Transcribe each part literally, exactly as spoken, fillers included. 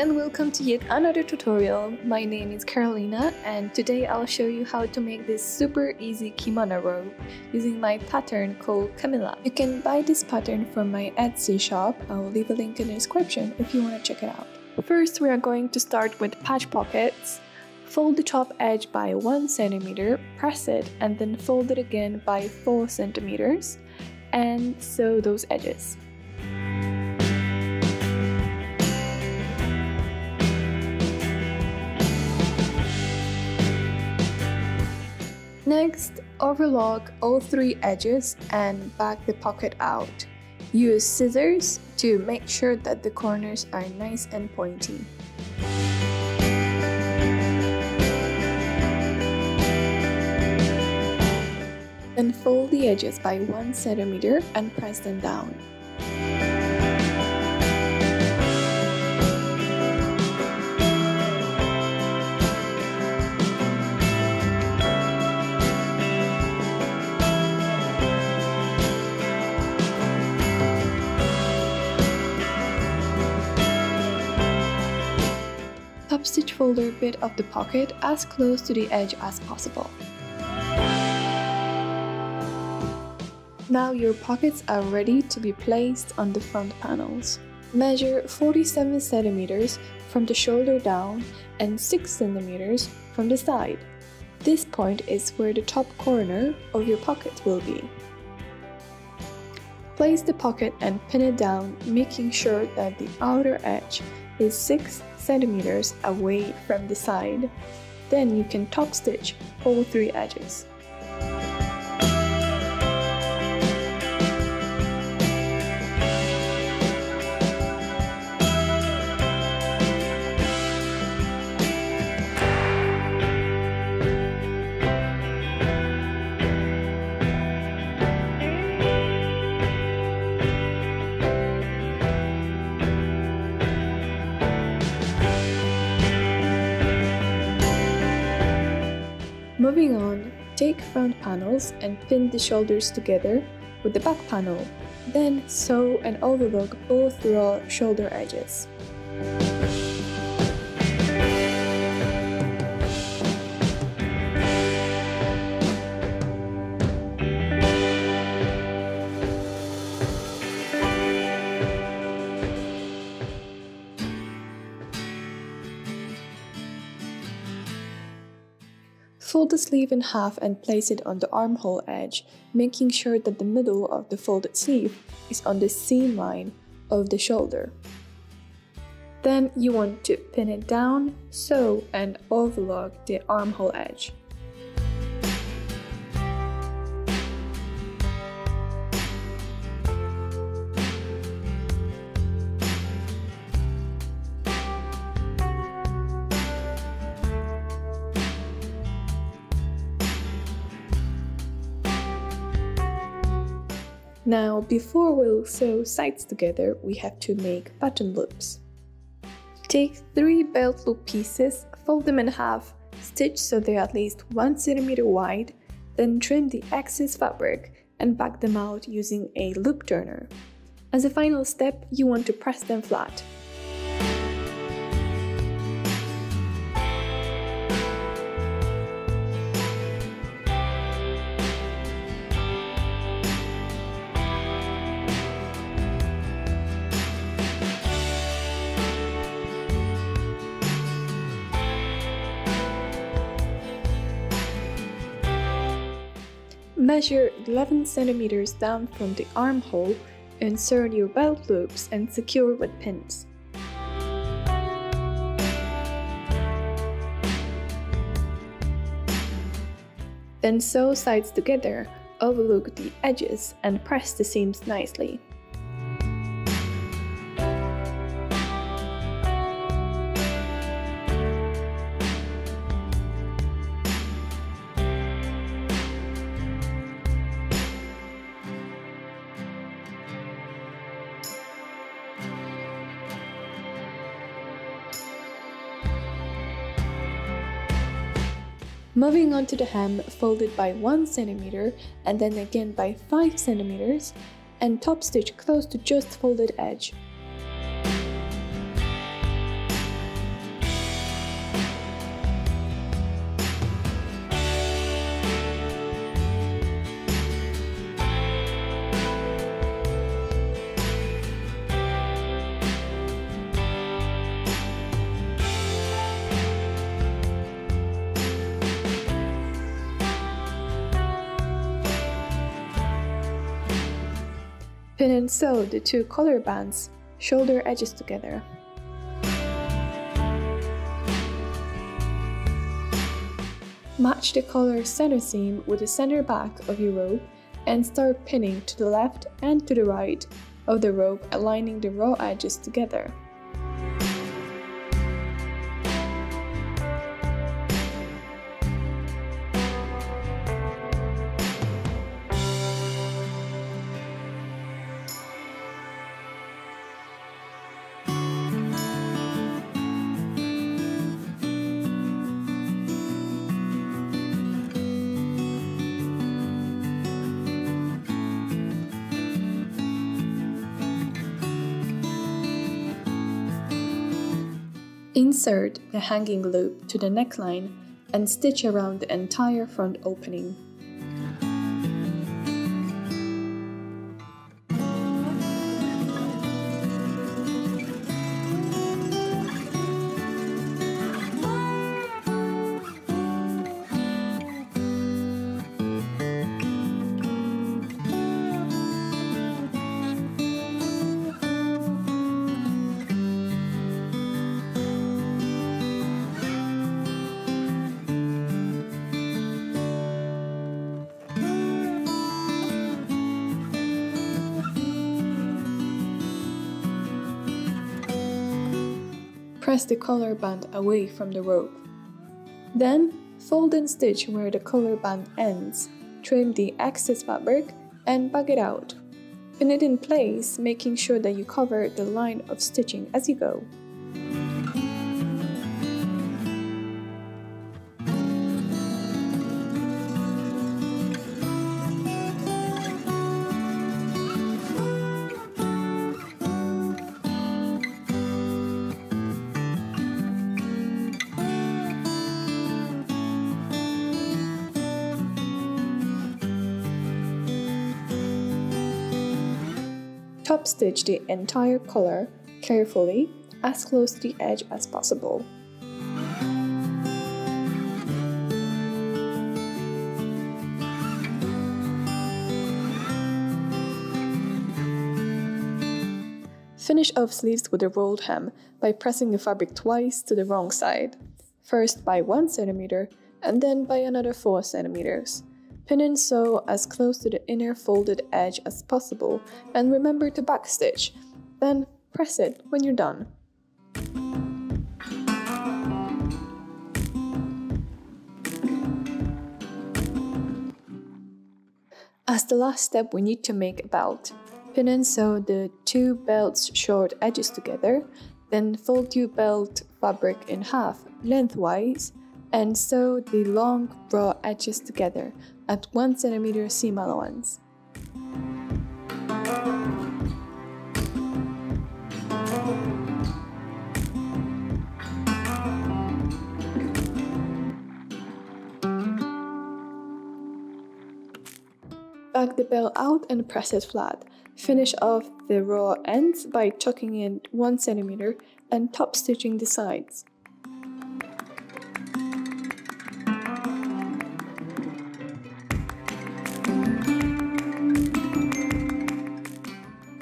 and welcome to yet another tutorial. My name is Karolina and today I'll show you how to make this super easy kimono robe using my pattern called Camilla. You can buy this pattern from my Etsy shop. I'll leave a link in the description if you want to check it out. First we are going to start with patch pockets. Fold the top edge by one centimeter, press it and then fold it again by four centimeters and sew those edges. Next, overlock all three edges and back the pocket out. Use scissors to make sure that the corners are nice and pointy. Then fold the edges by one centimeter and press them down. Stitch folder bit of the pocket as close to the edge as possible. Now your pockets are ready to be placed on the front panels. Measure forty-seven centimeters from the shoulder down and six centimeters from the side. This point is where the top corner of your pocket will be. Place the pocket and pin it down, making sure that the outer edge is six centimeters away from the side. Then you can top stitch all three edges. Moving on, take front panels and pin the shoulders together with the back panel, then sew and overlock both raw shoulder edges. Fold the sleeve in half and place it on the armhole edge, making sure that the middle of the folded sleeve is on the seam line of the shoulder. Then you want to pin it down, sew and overlock the armhole edge. Now, before we'll sew sides together, we have to make button loops. Take three belt loop pieces, fold them in half, stitch so they're at least one centimeter wide, then trim the excess fabric and back them out using a loop turner. As a final step, you want to press them flat. Measure eleven centimeters down from the armhole, insert your belt loops and secure with pins. Then sew sides together, overlook the edges and press the seams nicely. Moving on to the hem, fold it by one centimeter and then again by five centimeters and top stitch close to just folded edge. Pin and sew the two collar bands, shoulder edges together. Match the collar center seam with the center back of your rope and start pinning to the left and to the right of the rope, aligning the raw edges together. Insert the hanging loop to the neckline and stitch around the entire front opening. Press the collar band away from the rope. Then, fold and stitch where the collar band ends, trim the excess fabric and bug it out. Pin it in place, making sure that you cover the line of stitching as you go. Top stitch the entire collar carefully, as close to the edge as possible. Finish off sleeves with a rolled hem by pressing the fabric twice to the wrong side, first by one centimeter and then by another four centimeters. Pin and sew as close to the inner folded edge as possible, and remember to backstitch, then press it when you're done. As the last step, we need to make a belt. Pin and sew the two belt's short edges together, then fold your belt fabric in half lengthwise and sew the long raw edges together at one centimeter seam allowance. Back the belt out and press it flat. Finish off the raw ends by tucking in one centimeter and top stitching the sides.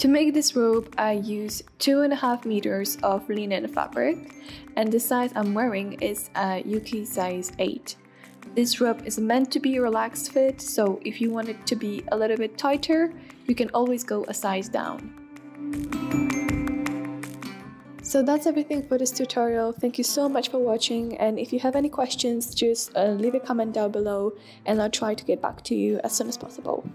To make this robe, I use two and a half meters of linen fabric, and the size I'm wearing is a Yuki size eight. This robe is meant to be a relaxed fit, so if you want it to be a little bit tighter, you can always go a size down. So that's everything for this tutorial. Thank you so much for watching, and if you have any questions, just uh, leave a comment down below and I'll try to get back to you as soon as possible.